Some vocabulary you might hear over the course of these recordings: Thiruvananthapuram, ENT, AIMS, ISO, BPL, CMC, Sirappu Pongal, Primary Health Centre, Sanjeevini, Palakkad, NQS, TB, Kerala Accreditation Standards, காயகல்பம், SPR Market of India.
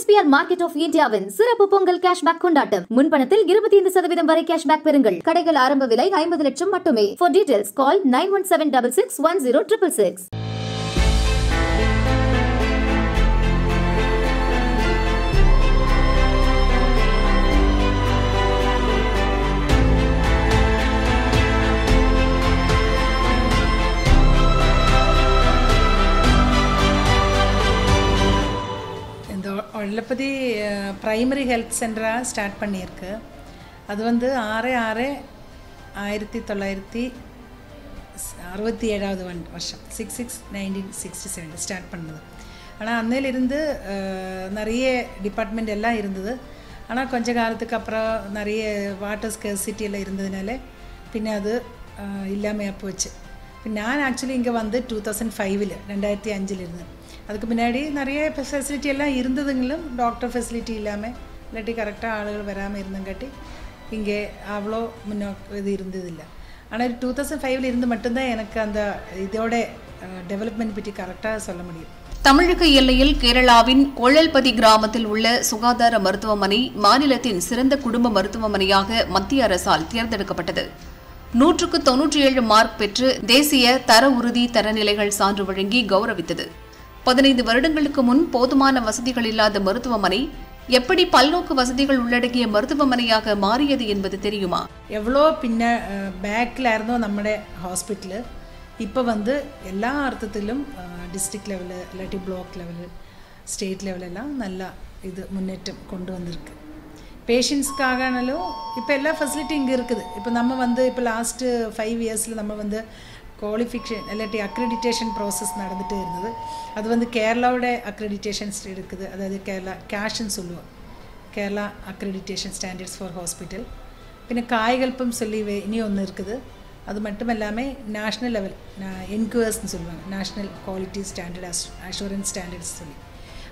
SPR Market of India win Sirappu Pongal Cashback Kondatam. Munpanathil 25% vare cashback perungal. Kadaigal aramba vilai 50 lakham mattume. For details call 9176610666. The Primary Health Centre start பண்ணிருக்கு அது வந்து 6/6/1967 வருஷம் 1967 start பண்ணது ஆனா அன்னையில இருந்து நிறைய டிபார்ட்மென்ட் எல்லாம் இருந்தது ஆனா கொஞ்ச காலத்துக்கு அப்புறம் நிறைய வாட்டர் ஸ்கேர்சிட்டி எல்லாம் இருந்ததனால பின்ன அது இல்லாம போச்சு நான் actually இங்க வந்து 2005 ல இருந்தேன் அதுக்கு முன்னாடி நிறைய ஃபெசிலிட்டி எல்லாம் இருந்ததுங்களும் டாக்டர் ஃபெசிலிட்டி இல்லாம இல்லட்டி கரெக்ட்டா ஆளுகள் வராம இருந்தங்கட்டி இங்கே அவ்ளோ இது இருந்ததில்லை ஆனா 2005 ல இருந்து மட்டும் தான் எனக்கு அந்த இதோட டெவலப்மென்ட் பத்தி கரெக்ட்டா சொல்ல முடியும் தமிழக எல்லையில் கேரளாவின் கோழல்பதி கிராமத்தில் உள்ள சுகாதார மருத்துவமனை மாநிலத்தின் சிறந்த குடும்ப மருத்துவமனையாக மத்திய அரசால் தேர்ந்தெடுக்கப்பட்டது 197 மார்க் பெற்று தேசிய தர உறுதி தரநிலைகள் சான்று வழங்கி கௌரவித்தது 15 வருடங்களுக்கு முன் போதுமான வசதிகள் இல்லாத மருத்துவமனை எப்படி பல்நோக்கு வசதிகள் உள்ளடக்கிய மருத்துவமனையாக மாறியது என்பது தெரியுமா எவ்ளோ பின்ன பேக்ல இருந்தோ நம்மளுடைய ஹாஸ்பிடல் இப்ப வந்து எல்லா அர்த்தத்திலும் டிஸ்ட்ரிக்ட் லெவல் இல்லட்டி பிளாக் லெவல் ஸ்டேட் லெவல் எல்லாம் நல்ல இது முன்னேற்றம் கொண்டு வந்திருக்கு பேஷண்ட்ஸ்காகனாலோ இப்ப எல்லா ஃபெசிலிட்டி இங்க இருக்குது இப்ப நம்ம வந்து இப்ப லாஸ்ட் 5 இயர்ஸ்ல நம்ம வந்து Qualification, accreditation process நடந்துட்டு இருந்தது அது வந்து கேரளாவோட accreditation இருக்குது அதாவது கேரளா cash ன்னு சொல்லுவோம் Kerala Accreditation Standards for Hospital பின்ன காய்கல்பம் சொல்லி இனி ஒன்னு இருக்குது அது மட்டுமல்லாமே national level NQS ன்னு சொல்வாங்க National Quality Standard Assurance Standards சொல்லி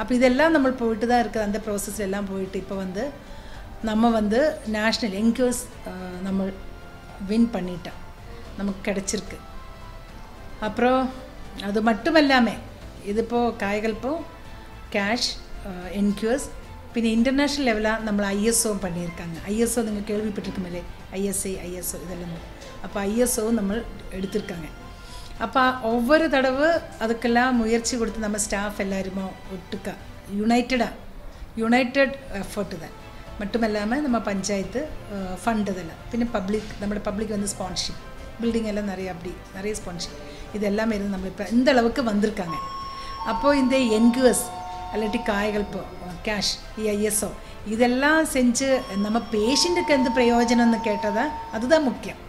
அப்ப இதெல்லாம் நம்ம போயிட்டு தான் இருக்கு அந்த process எல்லாம் போயிட்டு இப்ப வந்து நம்ம வந்து national NQS நம்ம win பண்ணிட்டோம் நமக்கு கிடைச்சிருக்கு Apro அது மட்டுமல்லாமே இதுபோ காய்கல்போ cash NQS பின் இன்டர்நேஷனல் லெவல்ல நம்ம ISO பண்ணிருக்காங்க ISO நீங்க கேள்விப்பட்டிருக்குமே ISA ISO இதெல்லாம் அப்ப ISO நம்ம எடுத்துர்க்காங்க அப்ப ஒவ்வொரு தடவை அதற்கெல்லாம் முயற்சி கொடுத்து நம்ம ஸ்டாஃப் எல்லாரும் ஒட்டுக்க யுனைட்டட் எஃபோர்ட் தான் மட்டுமல்லாமே நம்ம பஞ்சாயத்து ஃபண்ட் இதெல்லாம் பின் பப்ளிக் நம்ம பப்ளிக் வந்து ஸ்பான்சர்ஷிப் building எல்லாம் நிறைய அப்படி நிறைய ஸ்பான்சர் இதெல்லாம் இருந்து நம்ம இப்ப இந்த அளவுக்கு வந்திருக்காங்க அப்போ இந்த NQS அல்லட்டி காய்கள் cash ISO இதெல்லாம் செஞ்சு நம்ம பேஷண்ட்க்கு என்ன பிரயோஜனம்னு கேட்டதா அதுதான் முக்கியம்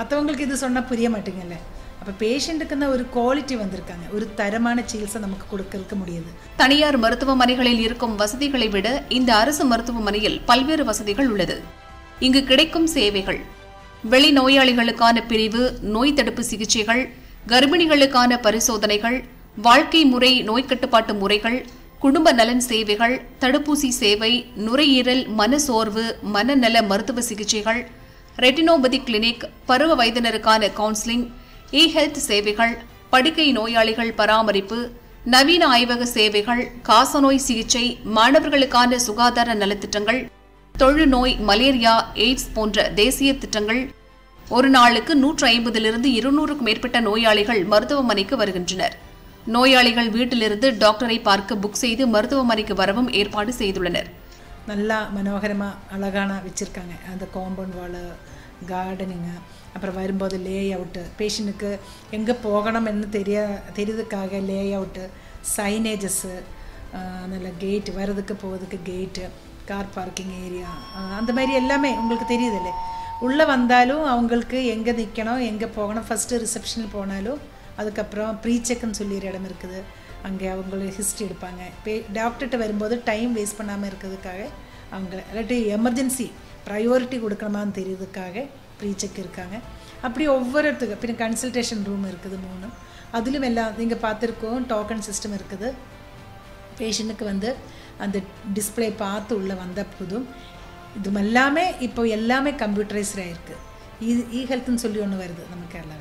மத்தவங்களுக்கு இது சொன்னா புரிய மாட்டீங்கல அப்ப பேஷண்ட்க்குன ஒரு குவாலிட்டி வந்திருக்காங்க ஒரு தரமான சிகிச்சை நமக்கு கொடுக்க முடியுது தனியார் மருத்துவமனைகளில் இருக்கும் வசதிகளை விட இந்த அரசு மருத்துவமனையில் பல்வேறு வசதிகள் உள்ளது இங்கு கிடைக்கும் சேவைகள் வெளி நோயாளிகளுக்கான பிரிவு நோய் தடுப்பு சிகிச்சைகள் கர்ப்பிணிகளுக்கான பரிசோதனைகள் வாழ்க்கை முறை நோய் கட்டுப்பாட்டு முறைகள் குடும்ப நலன் சேவைகள் தடுப்பூசி சேவை நுரையீரல் மனசோர்வு மனநல மருத்துவ சிகிச்சைகள் ரெட்டினோபதி கிளினிக் பருவ வயதினருக்கான கவுன்சிலிங் இ ஹெல்த் சேவைகள் படுக்கை நோயாளிகள் பராமரிப்பு நவீன ஆய்வக சேவைகள் காசநோய் சிகிச்சை மாணவர்களுக்கான சுகாதார நலத்திட்டங்கள் தொழுநோய் மலேரியா எய்ட்ஸ் போன்ற தேசிய திட்டங்கள் ஒரு நாளுக்கு 150 லிருந்து 200க்கு மேற்பட்ட நோயாளிகள் மருத்துவமனைக்கு வருகின்றனர் நோயாளிகள் வீட்டிலிருந்து டாக்டரை பார்க்க புக் செய்து மருத்துவமனைக்கு வரவும் ஏற்பாடு செய்துள்ளனர் நல்ல மனோகரமா அழகான வச்சிருக்காங்க அந்த காம்பவுண்ட் வால் கார்டனிங் அப்புறம் வரும்போது லேஅவுட் பேஷண்ட்க்கு எங்க போகணும்னு தெரியுதுக்காக லேஅவுட் சைனேஜஸ் நல்ல கேட் வரதுக்கு போறதுக்கு gate car parking area and the மாதிரி எல்லாமே உங்களுக்கு தெரியுதுல உள்ள வந்தாலும் அவங்களுக்கு எங்க நிக்கணும் எங்க போகணும் ஃபர்ஸ்ட் ரிசப்ஷன்ல போனாலோ அதுக்கு அப்புறம் ப்ரீ செக் ன்னு சொல்லி இடம் இருக்குது அங்க அவங்கள ஹிஸ்டரி எடுப்பாங்க டாக்டர்ட்ட வரும்போது டைம் வேஸ்ட் பண்ணாம இருக்குதுக்காக அவங்க அலட்டி எமர்ஜென்சி பிரையாரிட்டி கொடுக்கணும்னு தெரியுதுக்காக ப்ரீ செக் இருக்காங்க அப்படி ஒவ்வொருத்துக்கு பின் கன்சல்டேஷன் ரூம் இருக்குது மூணு அதிலும் எல்லாம் நீங்க பாத்திருக்கோம் டோக்கன் சிஸ்டம் இருக்குது பேஷண்ட்க்கு வந்து அந்த டிஸ்ப்ளே பார்த்து உள்ள வந்த புதும் இது எல்லாமே இப்போ எல்லாமே கம்ப்யூட்டரைஸ்டா இருக்கு இ ஹெல்த் ன்னு சொல்லி ஒன்னு வருது நம்ம கேரளால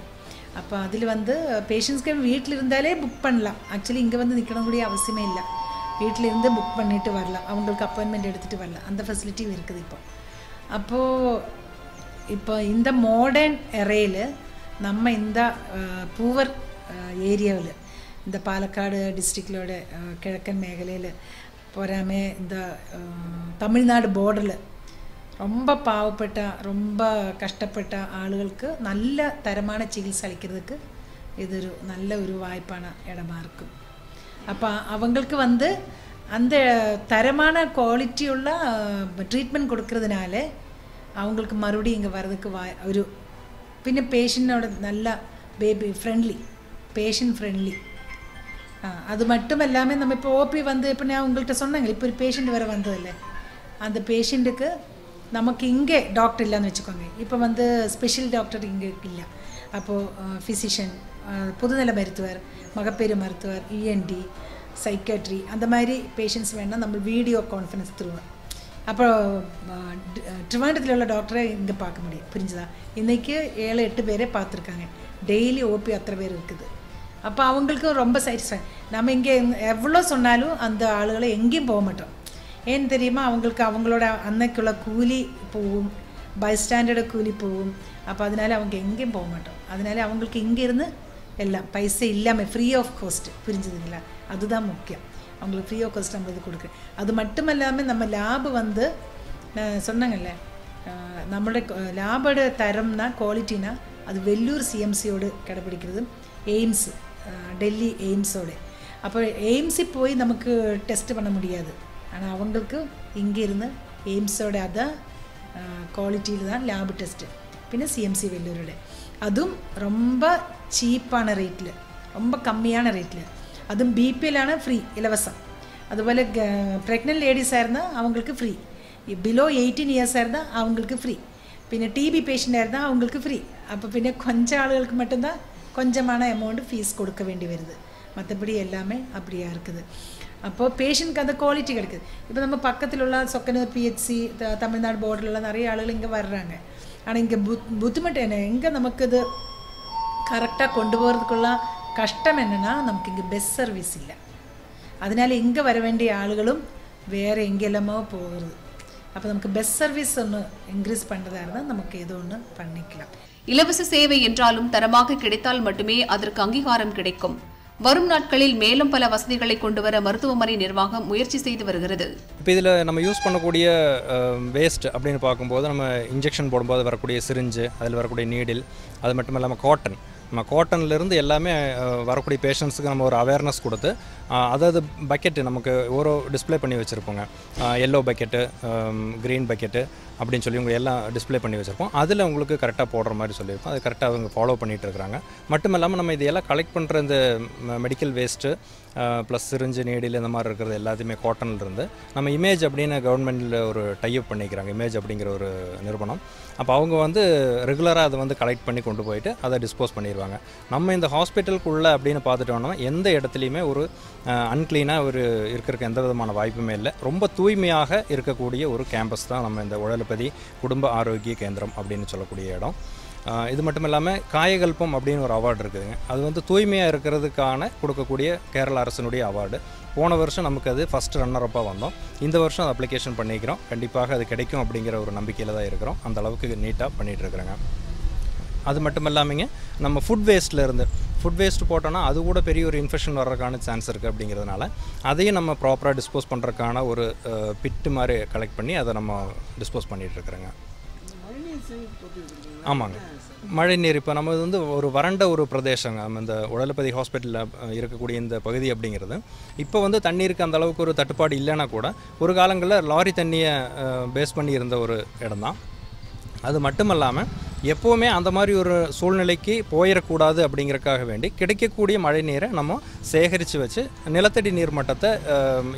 அப்ப அதில வந்து பேஷண்ட்ஸ் வீட்ல இருந்தாலே புக் பண்ணலாம் एक्चुअली இங்க வந்து நிக்கணும் கூடிய அவசியமே இல்ல வீட்டிலிருந்து புக் பண்ணிட்டு வரலாம் அவங்களுக்கு அப்பாயின்ட்மென்ட் எடுத்துட்டு வரலாம் அந்த ஃபெசிலிட்டி இருக்குது இப்போ அப்போ இப்போ இந்த மாடர்ன் அரேல நம்ம இந்த பூவர் ஏரியாவுல இந்த பாலக்காடு டிஸ்ட்ரிக்ட்லோட கிழக்கன் மேகலையில போறாமே இந்த தமிழ்நாடு borderல ரொம்ப பாவப்பட்ட ரொம்ப கஷ்டப்பட்ட ஆளுகளுக்கு நல்ல தரமான சிகிச்சை அளிக்கிறதுக்கு இது ஒரு நல்ல ஒரு வாய்ப்பான இடமா இருக்கு அப்ப அவங்களுக்கு வந்து அந்த தரமான குவாலிட்டி உள்ள ட்ரீட்மென்ட் கொடுக்கிறதுனால அவங்களுக்கு மறுபடியும் இங்க வரதுக்கு ஒரு பின்ன பேஷனோட நல்ல பேபி ஃப்ரெண்ட்லி பேஷன் ஃப்ரெண்ட்லி அது மட்டும் எல்லாமே நம்ம இப்ப ஓபி வந்து இப்ப நான் உங்களுக்கு சொன்னேன் இப்ப ஒரு பேஷண்ட் வர வந்ததல்ல அந்த பேஷண்ட்க்கு நமக்கு இங்கே டாக்டர் இல்லன்னு வெச்சுக்கோங்க இப்ப வந்து ஸ்பெஷல் டாக்டர் இங்க இல்ல அப்போ physician புதுநிலை மருத்துவர் மகப்பேறு மருத்துவர் ENT psychiatry அந்த மாதிரி பேஷண்ட்ஸ் வேணா நம்ம வீடியோ கான்ஃபரன்ஸ் through அப்போ ட்ரிவாண்டத்துல உள்ள டாக்டரை இங்க பார்க்க முடியும் புரிஞ்சதா இன்னைக்கு 7 8 பேரே பாத்துர்க்காங்க டெய்லி ஓபி அத்தனை பேர் இருக்குது அப்ப அவங்களுக்கு ரொம்ப சைட்ஸ் நாம இங்க எவ்வளவு சொன்னாலும் அந்த ஆளுகளை எங்கேயும் போக மாட்டோம் ஏன் தெரியுமா அவங்களுக்கு அவங்களோட அன்னைக்குள்ள கூலி போவும் பை ஸ்டாண்டர்ட் கூலி போவும் அப்ப அதனால அவங்க எங்கேயும் போக மாட்டோம் அதனால அவங்களுக்கு இங்க இருந்து எல்லாம் பைசே இல்லாம ஃப்ரீ ஆஃப் காஸ்ட் புரிஞ்சதுங்களா அதுதான் முக்கியம் அவங்களுக்கு ஃப்ரீ ஆஃப் காஸ்ட் நம்ம கொடுக்க அது மட்டும் இல்லாம நம்ம லாப வந்து சொன்னங்கல்ல நம்மளுடைய லாபட தரம்னா குவாலிட்டினா அது வெள்ளூர் CMC ஓட கடைபிடிக்கிறது AIMS டெல்லி AIMS ஓட அப்ப AIMS போய் நமக்கு டெஸ்ட் பண்ண முடியாது ஆனா அவங்களுக்கு இங்க இருந்து AIMS ஓட அத குவாலிட்டில தான் லாப் டெஸ்ட் பின்ன CMC வெள்ளூரோட அதும் ரொம்ப cheap ஆன ரேட்ல ரொம்ப கம்மியான ரேட்ல அதும் BPL ஆன ஃப்ரீ இலவசம் அதுபோல பிரெக்னன்ட் லேடிஸா இருந்தா அவங்களுக்கு ஃப்ரீ below 18 years இருந்தா அவங்களுக்கு ஃப்ரீ பின்ன TB பேஷண்டா இருந்தா அவங்களுக்கு ஃப்ரீ அப்ப பின்ன கொஞ்ச ஆளுகளுக்கு மட்டும் தான் கொஞ்சமான அமௌண்ட் ஃபீஸ் கொடுக்க வேண்டி வருது மத்தபடி எல்லாமே அப்படியே இருக்குது அப்போ பேஷண்ட் கத குவாலிட்டி கிடைக்குது இப்போ நம்ம பக்கத்துல உள்ள சொக்கனூர் PHC தமிழ்நாடு borderல நிறைய ஆளுகள் இங்க வர்றாங்க ஆனா இங்க புதுமட்ட என்ன எங்க நமக்கு இது கரெக்ட்டா கொண்டு போறதுக்குள்ள கஷ்டம் என்னன்னா நமக்கு இங்க பெஸ்ட் சர்வீஸ் இல்ல அதனால இங்க வர வேண்டிய ஆளுகளும் வேற எங்கெல்லாமோ போகுது அப்ப நமக்கு பெஸ்ட் சர்வீஸ் ஒன்னு இன்கிரீஸ் பண்றதா இருந்தா நமக்கு ஏதோ ஒன்னு பண்ணிக்கலாம் இலவச சேவை என்றாலும் தரமாக கிடைத்தால் மட்டுமே அதற்கு அங்கீகாரம் கிடைக்கும் வரும் நாட்களில் மேலும் பல வசதிகளை கொண்டுவர மருத்துவமனை நிர்வாகம் முயற்சி செய்து வருகிறது. இப்போ இதுல நம்ம யூஸ் பண்ணக்கூடிய வேஸ்ட் அப்படினு பாக்கும்போது நம்ம இன்ஜெக்ஷன் போடும்போது வரக்கூடிய syringe, அதில வரக்கூடிய needle, அது மட்டும் இல்லாம காட்டன். நம்ம காட்டன்ல இருந்து எல்லாமே வரக்கூடிய பேஷண்ட்ஸ்க்கு நம்ம ஒரு அவேர்னஸ் கொடுத்து அதாவது பக்கெட் நமக்கு ஒரு டிஸ்ப்ளே பண்ணி வச்சிருப்போங்க. yellow பக்கெட், green பக்கெட் அப்படினு சொல்லி உங்களுக்கு எல்லாம் டிஸ்ப்ளே பண்ணி வச்சிருப்போம். அதுல உங்களுக்கு கரெக்ட்டா போடுற மாதிரி சொல்லிருப்போம். அது கரெக்ட்டா அவங்க ஃபாலோ பண்ணிட்டு இருக்காங்க. மட்டும் இல்லாம நம்ம இதெல்லாம் கலெக்ட் பண்ற இந்த medical waste plus syringe needle இந்த மாதிரி இருக்குது எல்லாத்தையுமே காட்டன்ல இருந்து நம்ம இமேஜ் அப்படின கவர்மெண்ட்ல ஒரு டை அப் பண்ணிக்கறாங்க. இமேஜ் அப்படிங்கற ஒரு நிறுவனம். அப்ப அவங்க வந்து ரெகுலரா அது வந்து கலெக்ட் பண்ணி கொண்டு போயிடு அத டிஸ்போஸ் பண்ணிடுவாங்க. நம்ம இந்த ஹாஸ்பிடலுக்குள்ள அப்படினு பாத்துட்டோம்னா எந்த இடத்துலயுமே ஒரு அன்க்ளீனா ஒரு இருக்கற எந்த விதமான வாய்ப்புமே இல்ல. ரொம்ப தூய்மையாக இருக்கக்கூடிய ஒரு கேம்பஸ் தான் நம்ம இந்த உடலபதி குடும்ப ஆரோக்கிய கேந்திரம் அப்படினு சொல்லக்கூடிய இடம். இது மட்டும் இல்லாம காயகல்பம் அப்படின ஒரு அவார்ட் இருக்குங்க. அது வந்து தூய்மையா இருக்குிறதுக்கான கொடுக்கக்கூடிய கேரள அரசினுடைய அவார்ட். போன வருஷம் நமக்கு அது ஃபர்ஸ்ட் ரன்னர் அப்பா வந்தோம். இந்த வருஷம் அப்ளிகேஷன் பண்ணிக்கிறோம். கண்டிப்பாக அது கிடைக்கும் அப்படிங்கற ஒரு நம்பிக்கையில தான் இருக்கறோம். அந்த அளவுக்கு நீட்டா பண்ணிட்டு இருக்கறங்க. அது மட்டும் இல்லாமங்க நம்ம ஃபுட் வேஸ்ட்ல இருந்து ஃபுட் வேஸ்ட் போட்டோம்னா அது கூட பெரிய ஒரு இன்ஃபெக்ஷன் வரறதுக்கான சான்ஸ் இருக்கு அப்படிங்கிறதுனால அதையும் நம்ம ப்ராப்பரா டிஸ்போஸ் பண்றதுக்கான ஒரு பிட் மாதிரி கலெக்ட் பண்ணி அத நம்ம டிஸ்போஸ் பண்ணிட்டு இருக்கறங்க. ஆமாங்க மழை நீர் இப்ப நம்ம வந்து ஒரு வறண்ட ஒரு பிரதேசம் அந்த உடலபதி ஹாஸ்பிடல்ல இருக்கக்கூடிய இந்த பகுதி அப்படிங்கிறது இப்போ வந்து தண்ணீருக்கு அந்த அளவுக்கு ஒரு தட்டுப்பாடு இல்லனா கூட ஒரு காலங்கள்ல லாரி தண்ணியை பேஸ் பண்ணி இருந்த ஒரு இடம்தான் அது மட்டும் இல்லாம எப்பவுமே அந்த மாதிரி ஒரு சூழ்நிலைக்கு போயிர கூடாது அப்படிங்கறக்காக வேண்டி கிடைக்கக்கூடிய மழை நீரை நம்ம சேகரிச்சு வச்சு நிலத்தடி நீர் மட்டத்தை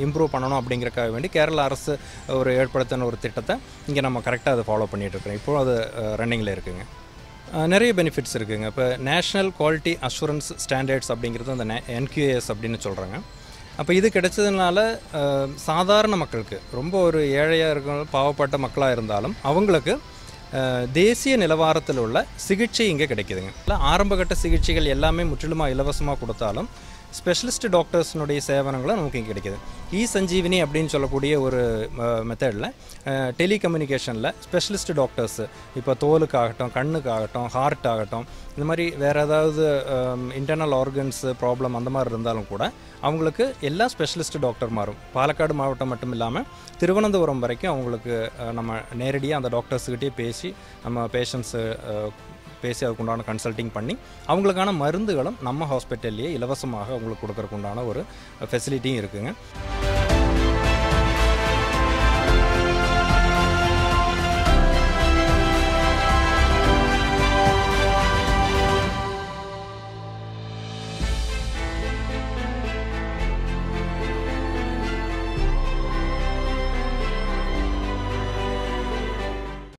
இம்ப்ரூவ் பண்ணனும் அப்படிங்கறக்காக வேண்டி கேரள அரசு ஒரு ஏற்படுத்தின ஒரு திட்டத்தை இங்க நம்ம கரெக்ட்டா அதை ஃபாலோ பண்ணிட்டு இருக்கோம். இப்போ அது ரன்னிங்ல இருக்குங்க. நிறைய பெனிஃபிட்ஸ் இருக்குங்க. இப்போ நேஷனல் குவாலிட்டி அஷூரன்ஸ் ஸ்டாண்டர்ட்ஸ் அப்படிங்கிறது அந்த NQS அப்படினு சொல்றாங்க. அப்ப இது கிடைச்சதனால சாதாரண மக்களுக்கு ரொம்ப ஒரு ஏழையா இருக்க பாவப்பட்ட மக்களா இருந்தாலும் அவங்களுக்கு தேசிய நிலவாரத்தில் உள்ள சிகிச்சை இங்க கிடைக்குதுங்க. ஆரம்பகட்ட சிகிச்சைகள் எல்லாமே முற்றிலுமா இலவசமா கொடுத்தாலும் specialist doctors node sevanangala namukku kedikudhu ee sanjeevini appdin sollakodiya oru method la telecommunication la specialist doctors ipo tholukku aagatum kannukku aagatum heart aagatum indha mari vera edavadhu internal organs problem andha mari irundhalum kuda avangalukku ella specialist doctor marum Palakkad mavattam mattum illama Thiruvananthapuram varaikku avangalukku nama neradiya andha doctors kitte pesi nama patients பேசியதுக்குண்டான consulting பண்ணி அவங்களுக்கான மருந்துகளும் நம்ம ஹாஸ்பிட்டல்லையே இலவசமாக அவங்களுக்கு கொடுக்கறதுக்குண்டான ஒரு ஃபெசிலிட்டியும் இருக்குங்க.